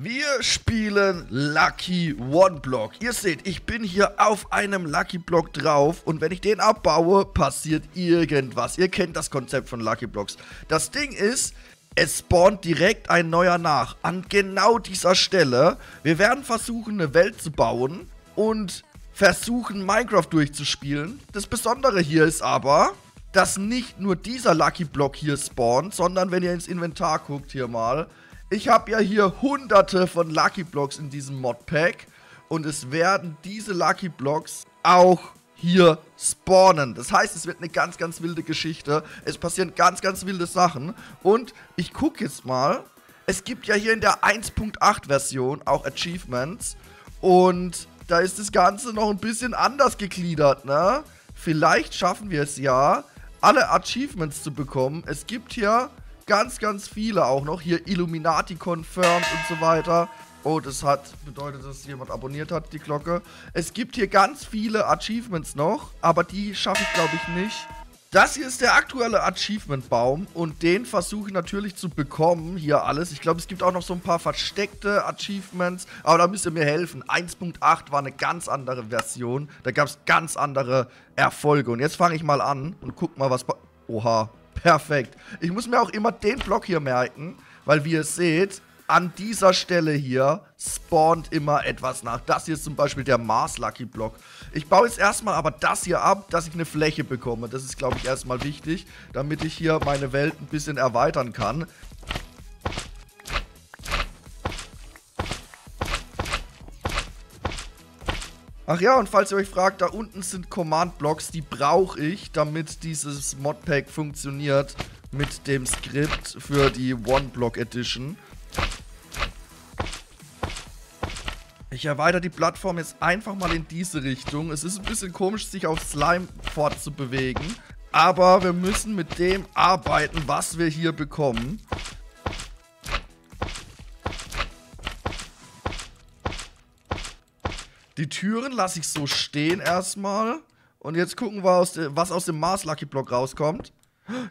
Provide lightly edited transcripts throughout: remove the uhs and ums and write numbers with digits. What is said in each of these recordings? Wir spielen Lucky One Block. Ihr seht, ich bin hier auf einem Lucky Block drauf und wenn ich den abbaue, passiert irgendwas. Ihr kennt das Konzept von Lucky Blocks. Das Ding ist, es spawnt direkt ein neuer nach. An genau dieser Stelle. Wir werden versuchen, eine Welt zu bauen und versuchen, Minecraft durchzuspielen. Das Besondere hier ist aber, dass nicht nur dieser Lucky Block hier spawnt, sondern wenn ihr ins Inventar guckt hier mal, ich habe ja hier hunderte von Lucky Blocks in diesem Modpack und es werden diese Lucky Blocks auch hier spawnen. Das heißt, es wird eine ganz, ganz wilde Geschichte. Es passieren ganz, ganz wilde Sachen und ich gucke jetzt mal, es gibt ja hier in der 1.8 Version auch Achievements und da ist das Ganze noch ein bisschen anders gegliedert, ne? Vielleicht schaffen wir es ja, alle Achievements zu bekommen. Es gibt hier ganz, ganz viele auch noch. Hier Illuminati confirmed und so weiter. Oh, das hat bedeutet, dass jemand abonniert hat, die Glocke. Es gibt hier ganz viele Achievements noch, aber die schaffe ich, glaube ich, nicht. Das hier ist der aktuelle Achievement-Baum und den versuche ich natürlich zu bekommen, hier alles. Ich glaube, es gibt auch noch so ein paar versteckte Achievements, aber da müsst ihr mir helfen. 1.8 war eine ganz andere Version, da gab es ganz andere Erfolge. Und jetzt fange ich mal an und guck mal, was... Oha, perfekt. Ich muss mir auch immer den Block hier merken, weil wie ihr seht, an dieser Stelle hier spawnt immer etwas nach. Das hier ist zum Beispiel der Mars-Lucky-Block. Ich baue jetzt erstmal aber das hier ab, dass ich eine Fläche bekomme. Das ist, glaube ich, erstmal wichtig, damit ich hier meine Welt ein bisschen erweitern kann. Ach ja, und falls ihr euch fragt, da unten sind Command-Blocks, die brauche ich, damit dieses Modpack funktioniert mit dem Skript für die One-Block-Edition. Ich erweitere die Plattform jetzt einfach mal in diese Richtung. Es ist ein bisschen komisch, sich auf Slime fortzubewegen. Aber wir müssen mit dem arbeiten, was wir hier bekommen. Die Türen lasse ich so stehen erstmal. Und jetzt gucken wir, was aus dem Mars-Lucky-Block rauskommt.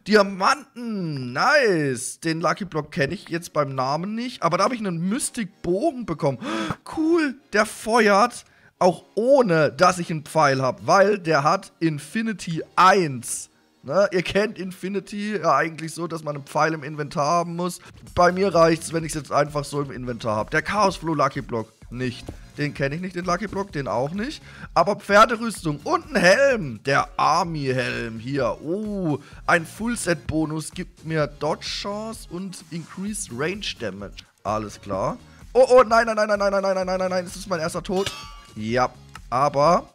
Diamanten, nice. Den Lucky Block kenne ich jetzt beim Namen nicht, aber da habe ich einen Mystic Bogen bekommen. Cool, der feuert auch ohne, dass ich einen Pfeil habe, weil der hat Infinity 1. Ne? Ihr kennt Infinity ja eigentlich so, dass man einen Pfeil im Inventar haben muss. Bei mir reicht es, wenn ich es jetzt einfach so im Inventar habe. Der Chaos-Flow Lucky Block nicht. Den kenne ich nicht, den Lucky Block, den auch nicht. Aber Pferderüstung und ein Helm. Der Army-Helm hier. Oh, ein Full-Set-Bonus gibt mir Dodge-Chance und Increased Range Damage. Alles klar. Oh, oh, nein, nein, nein, nein, nein, nein, nein, nein, nein, nein. Ist das mein erster Tod? Ja, aber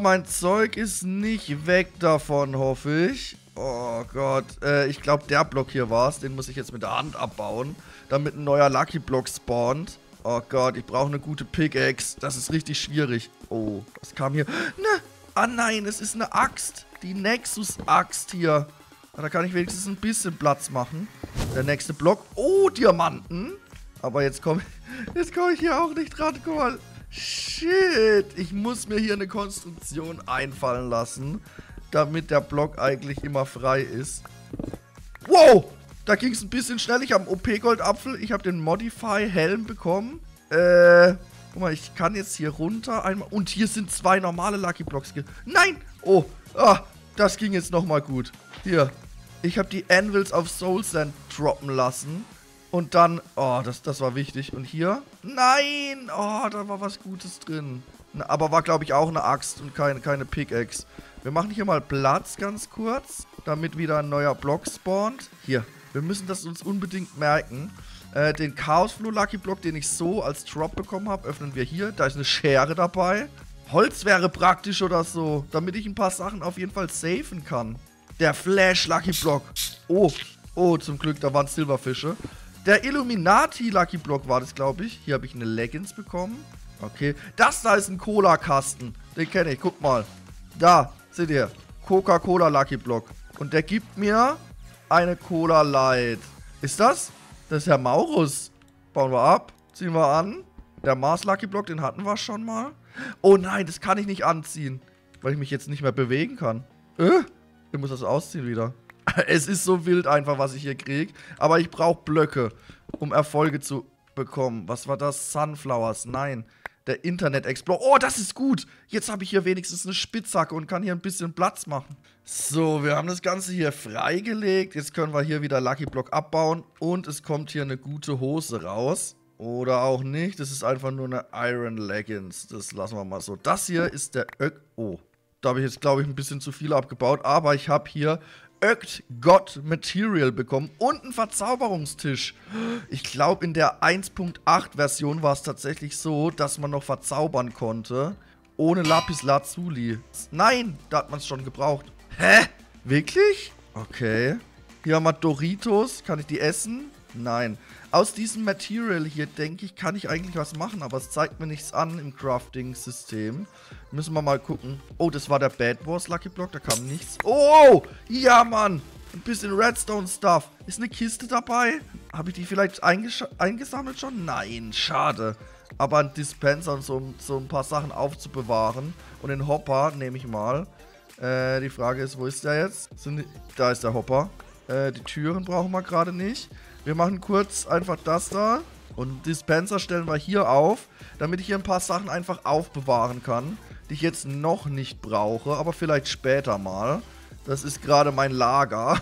mein Zeug ist nicht weg davon, hoffe ich. Oh Gott, ich glaube, der Block hier war's. Den muss ich jetzt mit der Hand abbauen, damit ein neuer Lucky Block spawnt. Oh Gott, ich brauche eine gute Pickaxe. Das ist richtig schwierig. Oh, was kam hier? Ne, ah nein, es ist eine Axt. Die Nexus-Axt hier. Da kann ich wenigstens ein bisschen Platz machen. Der nächste Block. Oh, Diamanten. Aber jetzt komm ich hier auch nicht dran. Guck mal. Shit. Ich muss mir hier eine Konstruktion einfallen lassen, damit der Block eigentlich immer frei ist. Wow. Da ging es ein bisschen schnell. Ich habe einen OP-Goldapfel. Ich habe den Modify-Helm bekommen. Guck mal, ich kann jetzt hier runter einmal. Und hier sind zwei normale Lucky Blocks. Nein! Oh, das ging jetzt nochmal gut. Hier. Ich habe die Anvils auf Soul Sand droppen lassen. Und dann... Oh, das war wichtig. Und hier? Nein! Oh, da war was Gutes drin. Aber war, glaube ich, auch eine Axt und keine Pickaxe. Wir machen hier mal Platz ganz kurz, damit wieder ein neuer Block spawnt. Hier. Wir müssen das uns unbedingt merken. Den Chaos-Flow Lucky Block, den ich so als Drop bekommen habe, öffnen wir hier. Da ist eine Schere dabei. Holz wäre praktisch oder so, damit ich ein paar Sachen auf jeden Fall safen kann. Der Flash-Lucky Block. Oh, zum Glück, da waren Silberfische. Der Illuminati-Lucky Block war das, glaube ich. Hier habe ich eine Leggings bekommen. Okay, das da ist ein Cola-Kasten. Den kenne ich, guck mal. Da, seht ihr, Coca-Cola-Lucky Block. Und der gibt mir... eine Cola Light. Ist das? Das ist Herr Maurus. Bauen wir ab. Ziehen wir an. Der Mars-Lucky-Block, den hatten wir schon mal. Oh nein, das kann ich nicht anziehen. Weil ich mich jetzt nicht mehr bewegen kann. Ich muss das ausziehen wieder. Es ist so wild einfach, was ich hier kriege. Aber ich brauche Blöcke, um Erfolge zu... bekommen. Was war das? Sunflowers, nein. Der Internet Explorer. Oh, das ist gut. Jetzt habe ich hier wenigstens eine Spitzhacke und kann hier ein bisschen Platz machen. So, wir haben das Ganze hier freigelegt. Jetzt können wir hier wieder Lucky Block abbauen. Und es kommt hier eine gute Hose raus. Oder auch nicht. Das ist einfach nur eine Iron Leggings. Das lassen wir mal so. Das hier ist der Oh, da habe ich jetzt, glaube ich, ein bisschen zu viel abgebaut. Aber ich habe hier Ökt-God-Material bekommen und einen Verzauberungstisch. Ich glaube, in der 1.8-Version war es tatsächlich so, dass man noch verzaubern konnte. Ohne Lapis Lazuli. Nein, da hat man es schon gebraucht. Hä? Wirklich? Okay. Hier haben wir Doritos. Kann ich die essen? Nein. Aus diesem Material hier, denke ich, kann ich eigentlich was machen. Aber es zeigt mir nichts an im Crafting-System. Müssen wir mal gucken. Oh, das war der Bad Wars Lucky Block. Da kam nichts. Oh, ja, Mann. Ein bisschen Redstone-Stuff. Ist eine Kiste dabei? Habe ich die vielleicht eingesammelt schon? Nein, schade. Aber ein Dispenser und so ein paar Sachen aufzubewahren. Und den Hopper nehme ich mal. Die Frage ist, wo ist der jetzt? Da ist der Hopper. Die Türen brauchen wir gerade nicht. Wir machen kurz einfach das da. Und Dispenser stellen wir hier auf, damit ich hier ein paar Sachen einfach aufbewahren kann, die ich jetzt noch nicht brauche, aber vielleicht später mal. Das ist gerade mein Lager.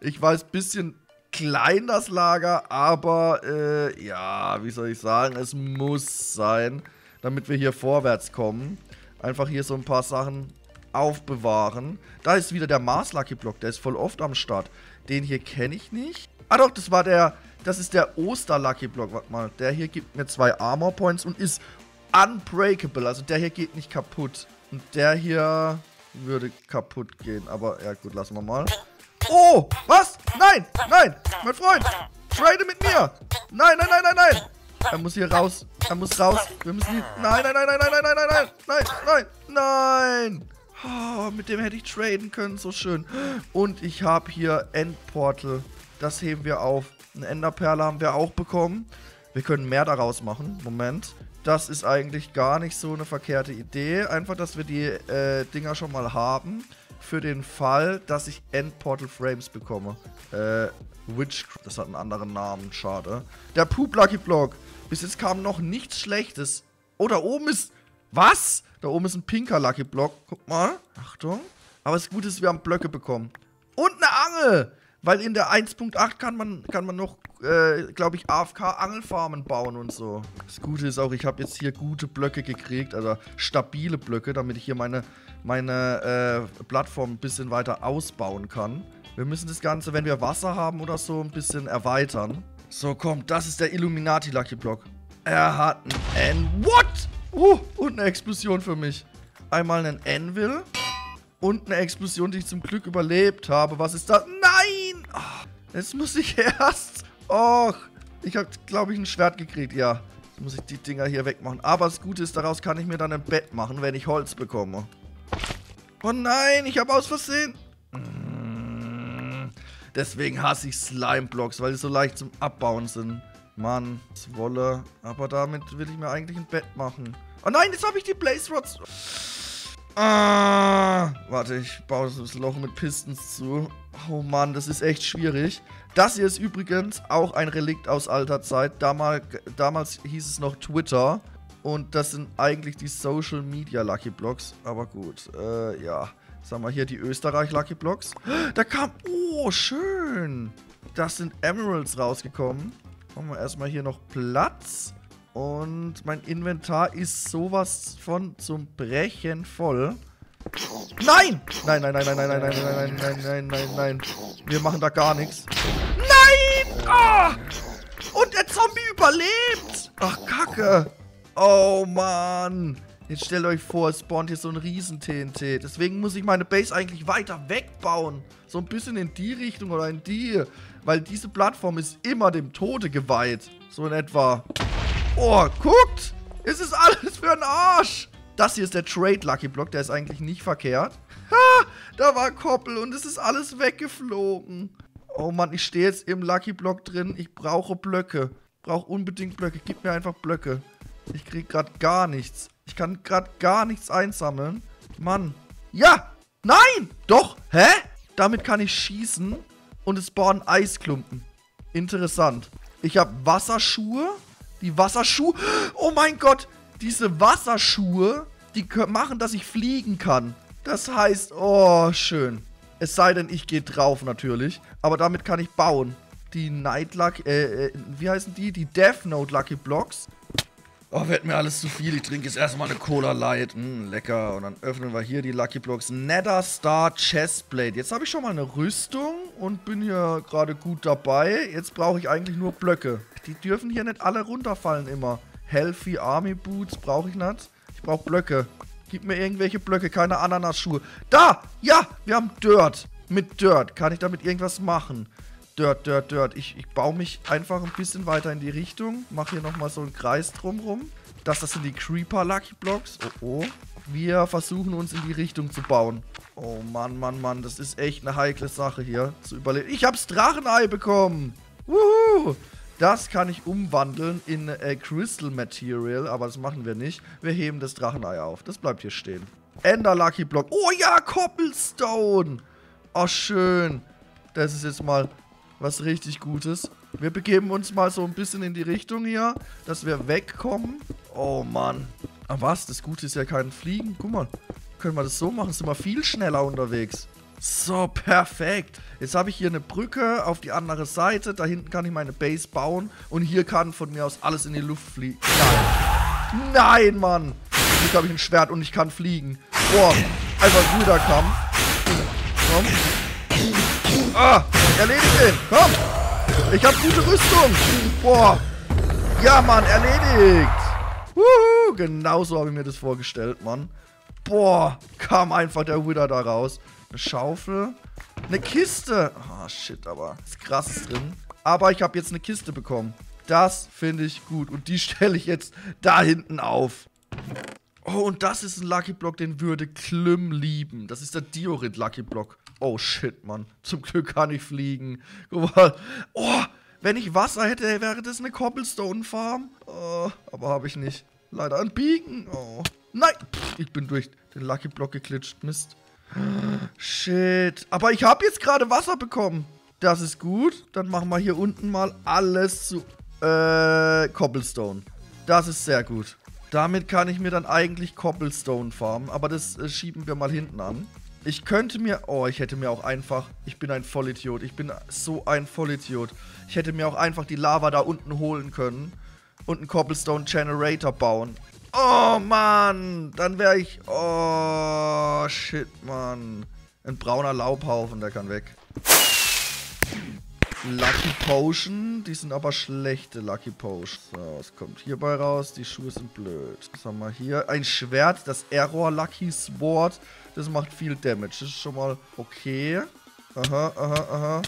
Ich weiß, bisschen klein das Lager, aber ja, wie soll ich sagen, es muss sein, damit wir hier vorwärts kommen. Einfach hier so ein paar Sachen aufbewahren. Da ist wieder der Mars-Lucky-Block, der ist voll oft am Start. Den hier kenne ich nicht. Ah doch, das ist der Oster-Lucky-Block, warte mal. Der hier gibt mir 2 Armor-Points und ist unbreakable, also der hier geht nicht kaputt. Und der hier würde kaputt gehen, aber ja gut, lassen wir mal. Oh, was? Nein, nein, mein Freund, trade mit mir. Nein, nein, nein, nein, nein. Er muss hier raus, er muss raus. Wir müssen hier, nein, nein, nein, nein, nein, nein, nein, nein, nein, nein, nein. Oh, mit dem hätte ich traden können, so schön. Und ich habe hier Endportal. Das heben wir auf. Eine Enderperle haben wir auch bekommen. Wir können mehr daraus machen. Moment. Das ist eigentlich gar nicht so eine verkehrte Idee. Einfach, dass wir die Dinger schon mal haben. Für den Fall, dass ich Endportal Frames bekomme. Witchcraft. Das hat einen anderen Namen. Schade. Der Poop Lucky Block. Bis jetzt kam noch nichts Schlechtes. Oh, da oben ist... Was? Da oben ist ein pinker Lucky Block. Guck mal. Achtung. Aber das Gute ist, wir haben Blöcke bekommen. Und eine Angel. Weil in der 1.8 kann man noch, glaube ich, AFK-Angelfarmen bauen und so. Das Gute ist auch, ich habe jetzt hier gute Blöcke gekriegt. Also stabile Blöcke, damit ich hier meine Plattform ein bisschen weiter ausbauen kann. Wir müssen das Ganze, wenn wir Wasser haben oder so, ein bisschen erweitern. So, komm, das ist der Illuminati-Lucky-Block. Er hat ein N. What? Und eine Explosion für mich. Einmal einen Anvil und eine Explosion, die ich zum Glück überlebt habe. Was ist das? Nein! Oh, jetzt muss ich erst... Och, ich habe, glaube ich, ein Schwert gekriegt, ja. Jetzt muss ich die Dinger hier wegmachen. Aber das Gute ist, daraus kann ich mir dann ein Bett machen, wenn ich Holz bekomme. Oh nein, ich habe aus Versehen... Deswegen hasse ich Slime-Blocks, weil die so leicht zum Abbauen sind. Mann, das Wolle. Aber damit will ich mir eigentlich ein Bett machen. Oh nein, jetzt habe ich die Blaze Rods. Ah, warte, ich baue das Loch mit Pistons zu. Oh Mann, das ist echt schwierig. Das hier ist übrigens auch ein Relikt aus alter Zeit. Damals hieß es noch Twitter. Und das sind eigentlich die Social Media Lucky Blocks. Aber gut, ja. Sagen wir hier die Österreich Lucky Blocks. Da kam... Oh, schön. Das sind Emeralds rausgekommen. Machen wir erstmal hier noch Platz. Und mein Inventar ist sowas von zum Brechen voll. Nein! Nein, nein, nein, nein, nein, nein, nein, nein, nein, nein, nein, nein. Wir machen da gar nichts. Nein! Ah! Und der Zombie überlebt! Ach, Kacke. Oh, Mann. Jetzt stellt euch vor, es spawnt hier so ein Riesen-TNT. Deswegen muss ich meine Base eigentlich weiter wegbauen. So ein bisschen in die Richtung oder in die. Weil diese Plattform ist immer dem Tode geweiht. So in etwa. Oh, guckt! Es ist alles für einen Arsch! Das hier ist der Trade-Lucky-Block. Der ist eigentlich nicht verkehrt. Ha! Da war Koppel und es ist alles weggeflogen. Oh Mann, ich stehe jetzt im Lucky-Block drin. Ich brauche Blöcke. Ich brauche unbedingt Blöcke. Gib mir einfach Blöcke. Ich krieg gerade gar nichts. Ich kann gerade gar nichts einsammeln. Mann. Ja! Nein! Doch! Hä? Damit kann ich schießen und es spawnen Eisklumpen. Interessant. Ich habe Wasserschuhe. Die Wasserschuhe. Oh mein Gott. Diese Wasserschuhe, die machen, dass ich fliegen kann. Das heißt, oh, schön. Es sei denn, ich gehe drauf natürlich. Aber damit kann ich bauen. Die wie heißen die? Die Death Note Lucky Blocks. Oh, wird mir alles zu viel. Ich trinke jetzt erstmal eine Cola Light. Lecker. Und dann öffnen wir hier die Lucky Blocks. Nether Star Chestplate. Jetzt habe ich schon mal eine Rüstung und bin hier gerade gut dabei. Jetzt brauche ich eigentlich nur Blöcke. Die dürfen hier nicht alle runterfallen immer. Healthy Army Boots brauche ich nicht. Ich brauche Blöcke. Gib mir irgendwelche Blöcke, keine Ananasschuhe. Da! Ja! Wir haben Dirt. Mit Dirt kann ich damit irgendwas machen. Dirt. Ich baue mich einfach ein bisschen weiter in die Richtung. Mache hier nochmal so einen Kreis drumrum. Das sind die Creeper Lucky Blocks. Oh. Wir versuchen uns in die Richtung zu bauen. Oh Mann. Das ist echt eine heikle Sache hier zu überleben. Ich hab's Drachenei bekommen. Wuhu. Das kann ich umwandeln in Crystal Material. Aber das machen wir nicht. Wir heben das Drachenei auf. Das bleibt hier stehen. Ender Lucky Block. Oh ja, Cobblestone. Oh schön. Das ist jetzt mal was richtig Gutes. Wir begeben uns mal so ein bisschen in die Richtung hier, dass wir wegkommen. Oh Mann. Aber was? Das Gute ist ja kein Fliegen. Guck mal. Können wir das so machen? Sind wir viel schneller unterwegs. So, perfekt. Jetzt habe ich hier eine Brücke auf die andere Seite. Da hinten kann ich meine Base bauen. Und hier kann von mir aus alles in die Luft fliegen. Nein. Nein, Mann. Jetzt habe ich ein Schwert und ich kann fliegen. Boah. Einfach guter Kampf. Komm. Ah, erledigt den. Komm. Ich habe gute Rüstung. Boah. Ja, Mann, erledigt. Wuhu. Genauso habe ich mir das vorgestellt, Mann. Boah. Kam einfach der Wither da raus. Eine Schaufel. Eine Kiste. Ah, shit, aber ist krass drin. Aber ich habe jetzt eine Kiste bekommen. Das finde ich gut. Und die stelle ich jetzt da hinten auf. Oh, und das ist ein Lucky Block, den würde Klüm lieben. Das ist der Diorit Lucky Block. Oh, shit, Mann. Zum Glück kann ich fliegen. Guck mal. Oh, wenn ich Wasser hätte, wäre das eine Cobblestone-Farm. Oh, aber habe ich nicht. Leider ein Biegen. Oh, nein. Ich bin durch den Lucky Block geklitscht. Mist. Shit. Aber ich habe jetzt gerade Wasser bekommen. Das ist gut. Dann machen wir hier unten mal alles zu Cobblestone. Das ist sehr gut. Damit kann ich mir dann eigentlich Cobblestone farmen. Aber das schieben wir mal hinten an. Ich könnte mir... Oh, ich hätte mir auch einfach... Ich bin ein Vollidiot. Ich bin so ein Vollidiot. Ich hätte mir auch einfach die Lava da unten holen können. Und einen Cobblestone Generator bauen. Oh, Mann. Dann wäre ich... Oh, shit, Mann. Ein brauner Laubhaufen, der kann weg. Lucky Potion. Die sind aber schlechte Lucky Potion. So, was kommt hierbei raus? Die Schuhe sind blöd. Was haben wir hier? Ein Schwert. Das Error Lucky Sword. Das macht viel Damage. Das ist schon mal okay. Aha.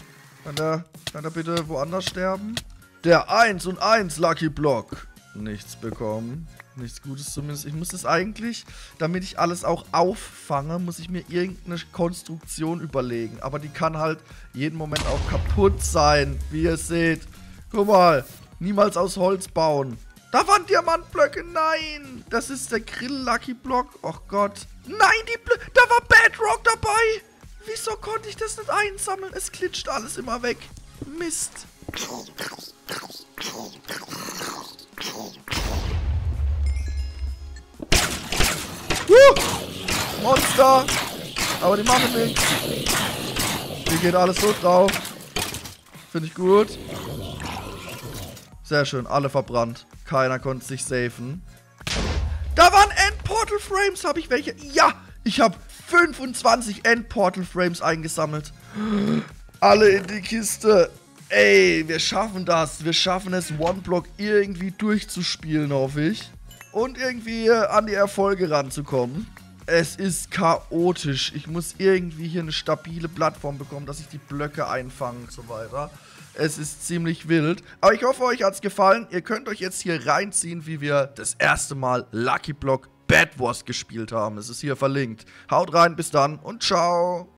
Kann er bitte woanders sterben? Der 1 und 1 Lucky Block. Nichts bekommen. Nichts Gutes zumindest. Ich muss das eigentlich, damit ich alles auch auffange, muss ich mir irgendeine Konstruktion überlegen. Aber die kann halt jeden Moment auch kaputt sein. Wie ihr seht. Guck mal. Niemals aus Holz bauen. Da waren Diamantblöcke. Nein. Das ist der Grill-Lucky-Block. Och Gott. Nein, da war Bedrock dabei. Wieso konnte ich das nicht einsammeln? Es klitscht alles immer weg. Mist. Monster. Aber die machen nichts. Hier geht alles so drauf. Finde ich gut. Sehr schön. Alle verbrannt. Keiner konnte sich safen. Da waren Endportal Frames. Habe ich welche? Ja, ich habe 25 Endportal Frames eingesammelt. Alle in die Kiste. Ey, wir schaffen das. Wir schaffen es, One Block irgendwie durchzuspielen, hoffe ich. Und irgendwie an die Erfolge ranzukommen. Es ist chaotisch. Ich muss irgendwie hier eine stabile Plattform bekommen, dass ich die Blöcke einfange und so weiter. Es ist ziemlich wild. Aber ich hoffe, euch hat es gefallen. Ihr könnt euch jetzt hier reinziehen, wie wir das erste Mal Lucky Block Bad Wars gespielt haben. Es ist hier verlinkt. Haut rein, bis dann und ciao.